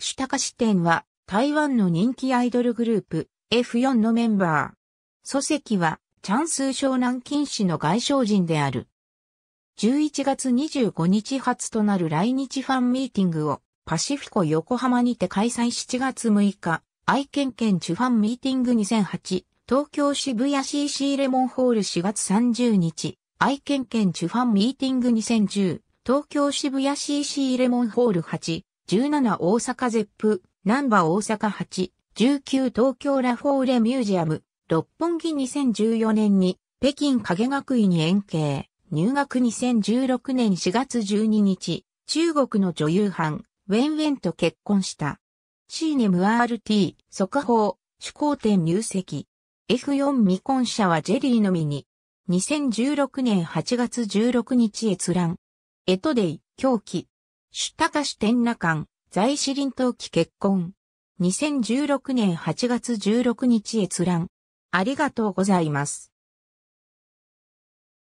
朱貴典は台湾の人気アイドルグループ F4 のメンバー。祖籍はチャンスー省南京市の外省人である。11月25日発となる来日ファンミーティングをパシフィコ横浜にて開催7月6日、愛犬KEN CHUファンミーティング2008、東京渋谷 CC レモンホール4月30日、愛犬KEN CHUファンミーティング2010、東京渋谷 CC レモンホール8、17大阪ゼップ、難波大阪8、19東京ラフォーレミュージアム、六本木2014年に、北京影学院に延慶、入学2016年4月12日、中国の女優韓、ウェンウェンと結婚した。Cinem@rt、速報、趣向展入籍。F4 未婚者はジェリーのみに。2016年8月16日閲覧。ETtoday、狂気。朱貴典那韓、在士林冬季結婚。2016年8月16日閲覧。ありがとうございます。